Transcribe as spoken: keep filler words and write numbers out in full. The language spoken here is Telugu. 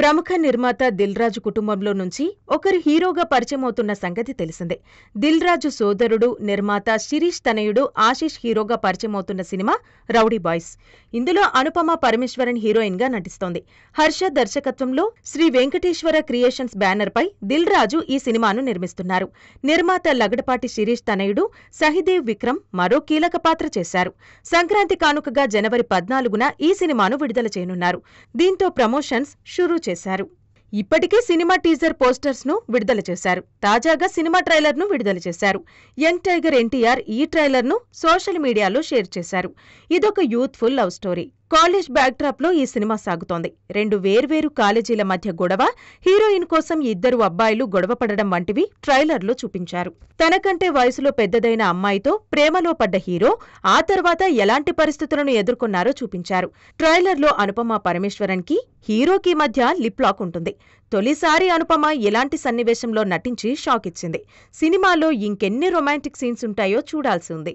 ప్రముఖ నిర్మాత దిల్ రాజు కుటుంబంలో నుంచి ఒకరు హీరోగా పరిచయం అవుతున్న సంగతి తెలిసిందే. దిల్ రాజు సోదరుడు నిర్మాత శిరీష్ తనయుడు ఆశీష్ హీరోగా పరిచయం అవుతున్న సినిమా రౌడీ బాయ్స్. ఇందులో అనుపమ పరమేశ్వరన్ హీరోయిన్ గా నటిస్తోంది. హర్ష దర్శకత్వంలో శ్రీ వెంకటేశ్వర క్రియేషన్స్ బ్యానర్ పై దిల్ రాజు ఈ సినిమాను నిర్మిస్తున్నారు. నిర్మాత లగడపాటి శిరీష్ తనయుడు సహిదేవ్ విక్రమ్ మరో కీలక పాత్ర చేశారు. సంక్రాంతి కానుకగా జనవరి పద్నాలుగున ఈ సినిమాను విడుదల చేయనున్నారు. దీంతో ప్రమోషన్స్ షురూ చేశారు. ఇప్పటికే సినిమా టీజర్ పోస్టర్స్ ను విడుదల చేశారు. తాజాగా సినిమా ట్రైలర్ ను విడుదల చేశారు. యంగ్ టైగర్ ఎన్టీఆర్ ఈ ట్రైలర్ ను సోషల్ మీడియాలో షేర్ చేశారు. ఇదొక youthful love story. College backdrop లో ఈ సినిమా సాగుతోంది. రెండు వేర్వేరు కాలేజీల మధ్య గొడవ, హీరోయిన్ కోసం ఇద్దరు అబ్బాయిలు గొడవ పడడం వంటివి ట్రైలర్లో చూపించారు. తనకంటే వయసులో పెద్దదైన అమ్మాయితో ప్రేమలో పడ్డ హీరో ఆ తర్వాత ఎలాంటి పరిస్థితులను ఎదుర్కొన్నారో చూపించారు. ట్రైలర్లో అనుపమ పరమేశ్వరన్ కి హీరోకి మధ్య లిప్ లాక్ ఉంటుంది. తొలిసారి అనుపమ ఇలాంటి సన్నివేశంలో నటించి షాక్ ఇచ్చింది. సినిమాలో ఇంకెన్ని రొమాంటిక్ సీన్స్ ఉంటాయో చూడాల్సి ఉంది.